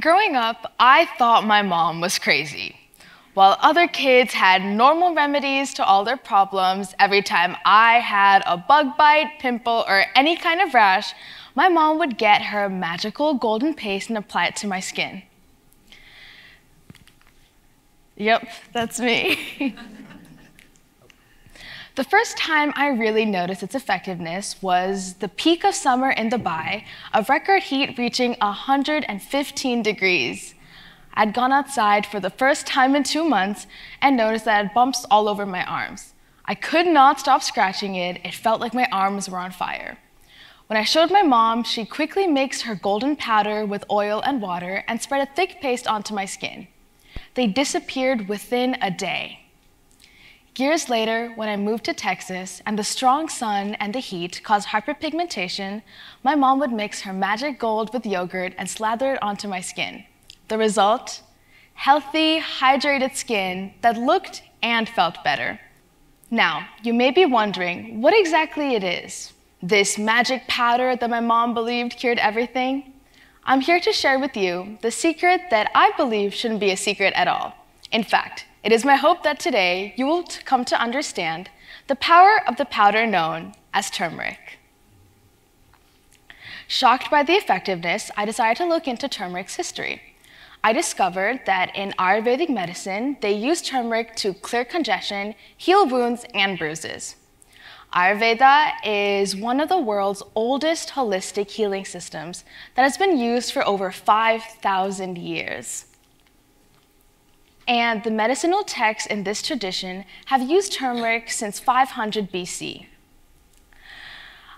Growing up, I thought my mom was crazy. While other kids had normal remedies to all their problems, every time I had a bug bite, pimple, or any kind of rash, my mom would get her magical golden paste and apply it to my skin. Yep, that's me. The first time I really noticed its effectiveness was the peak of summer in Dubai, of record heat reaching 115 degrees. I'd gone outside for the first time in 2 months and noticed that I had bumps all over my arms. I could not stop scratching it. It felt like my arms were on fire. When I showed my mom, she quickly mixed her golden powder with oil and water and spread a thick paste onto my skin. They disappeared within a day. Years later, when I moved to Texas and the strong sun and the heat caused hyperpigmentation, my mom would mix her magic gold with yogurt and slather it onto my skin. The result? Healthy, hydrated skin that looked and felt better. Now, you may be wondering what exactly it is, this magic powder that my mom believed cured everything. I'm here to share with you the secret that I believe shouldn't be a secret at all. In fact, it is my hope that today you will come to understand the power of the powder known as turmeric. Shocked by the effectiveness, I decided to look into turmeric's history. I discovered that in Ayurvedic medicine, they use turmeric to clear congestion, heal wounds, and bruises. Ayurveda is one of the world's oldest holistic healing systems that has been used for over 5,000 years. And the medicinal texts in this tradition have used turmeric since 500 BC.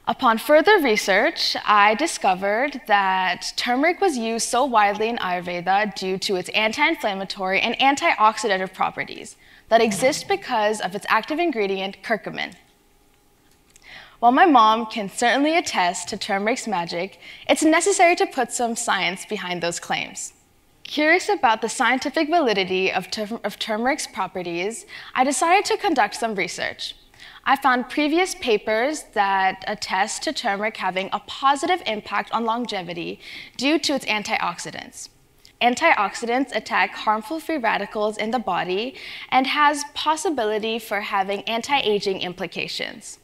Upon further research, I discovered that turmeric was used so widely in Ayurveda due to its anti-inflammatory and antioxidative properties that exist because of its active ingredient, curcumin. While my mom can certainly attest to turmeric's magic, it's necessary to put some science behind those claims. Curious about the scientific validity of turmeric's properties, I decided to conduct some research. I found previous papers that attest to turmeric having a positive impact on longevity due to its antioxidants. Antioxidants attack harmful free radicals in the body and has possibility for having anti-aging implications.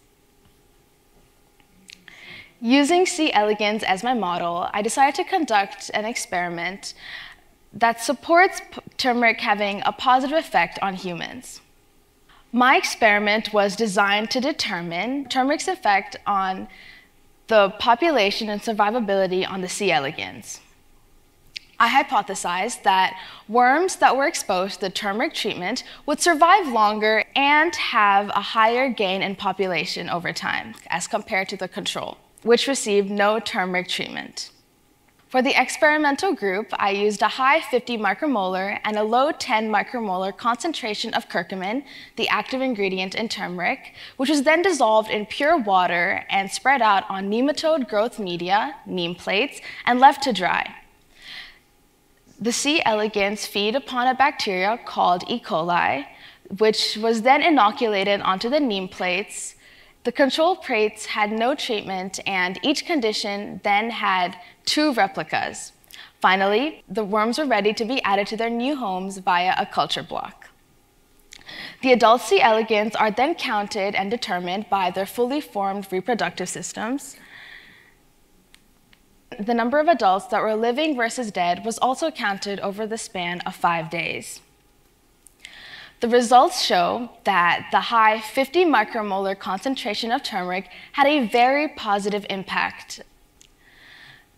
Using C. elegans as my model, I decided to conduct an experiment that supports turmeric having a positive effect on humans. My experiment was designed to determine turmeric's effect on the population and survivability on the C. elegans. I hypothesized that worms that were exposed to turmeric treatment would survive longer and have a higher gain in population over time as compared to the control, which received no turmeric treatment. For the experimental group, I used a high 50 micromolar and a low 10 micromolar concentration of curcumin, the active ingredient in turmeric, which was then dissolved in pure water and spread out on nematode growth media, neem plates, and left to dry. The C. elegans feed upon a bacteria called E. coli, which was then inoculated onto the neem plates. The control plates had no treatment, and each condition then had 2 replicas. Finally, the worms were ready to be added to their new homes via a culture block. The adult C. elegans are then counted and determined by their fully formed reproductive systems. The number of adults that were living versus dead was also counted over the span of 5 days. The results show that the high 50 micromolar concentration of turmeric had a very positive impact.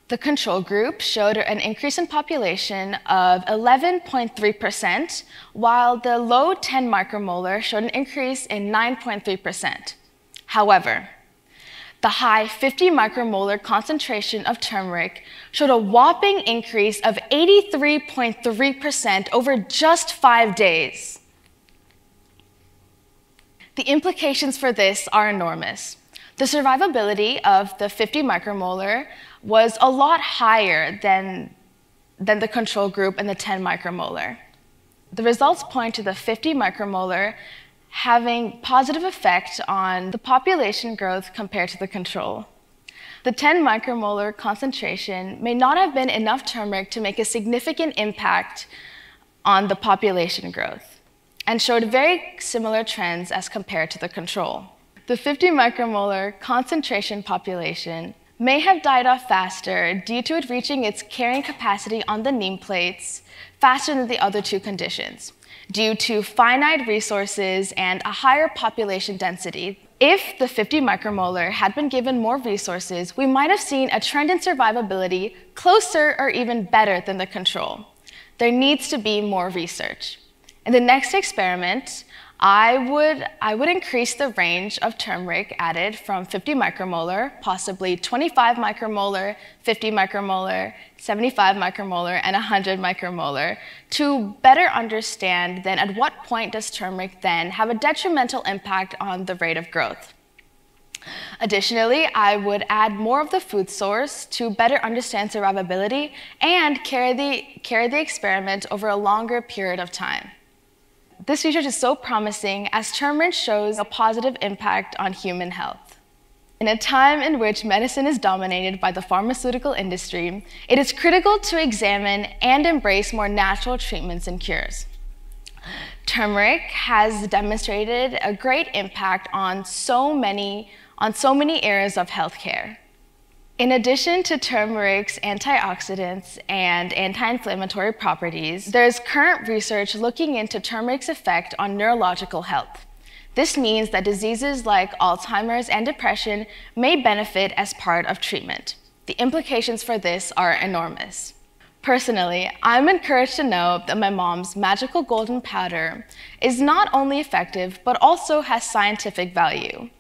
The control group showed an increase in population of 11.3%, while the low 10 micromolar showed an increase in 9.3%. However, the high 50 micromolar concentration of turmeric showed a whopping increase of 83.3% over just 5 days. The implications for this are enormous. The survivability of the 50 micromolar was a lot higher than the control group and the 10 micromolar. The results point to the 50 micromolar having positive effect on the population growth compared to the control. The 10 micromolar concentration may not have been enough turmeric to make a significant impact on the population growth and showed very similar trends as compared to the control. The 50 micromolar concentration population may have died off faster due to it reaching its carrying capacity on the neem plates faster than the other two conditions, due to finite resources and a higher population density. If the 50 micromolar had been given more resources, we might have seen a trend in survivability closer or even better than the control. There needs to be more research. In the next experiment, I would increase the range of turmeric added from 50 micromolar, possibly 25 micromolar, 50 micromolar, 75 micromolar, and 100 micromolar to better understand then at what point does turmeric then have a detrimental impact on the rate of growth. Additionally, I would add more of the food source to better understand survivability and carry the experiment over a longer period of time. This research is so promising as turmeric shows a positive impact on human health. In a time in which medicine is dominated by the pharmaceutical industry, it is critical to examine and embrace more natural treatments and cures. Turmeric has demonstrated a great impact on so many areas of healthcare. In addition to turmeric's antioxidants and anti-inflammatory properties, there is current research looking into turmeric's effect on neurological health. This means that diseases like Alzheimer's and depression may benefit as part of treatment. The implications for this are enormous. Personally, I'm encouraged to know that my mom's magical golden powder is not only effective, but also has scientific value.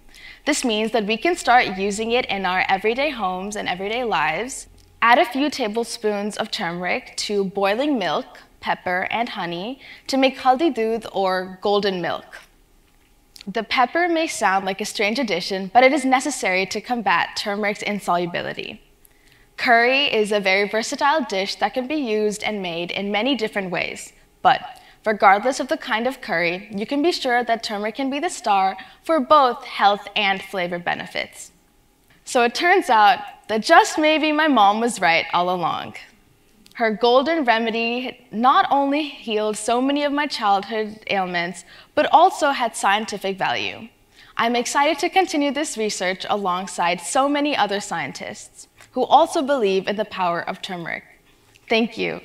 This means that we can start using it in our everyday homes and everyday lives. Add a few tablespoons of turmeric to boiling milk, pepper, and honey to make haldi dudh or golden milk. The pepper may sound like a strange addition, but it is necessary to combat turmeric's insolubility. Curry is a very versatile dish that can be used and made in many different ways, but regardless of the kind of curry, you can be sure that turmeric can be the star for both health and flavor benefits. So it turns out that just maybe my mom was right all along. Her golden remedy not only healed so many of my childhood ailments, but also had scientific value. I'm excited to continue this research alongside so many other scientists who also believe in the power of turmeric. Thank you.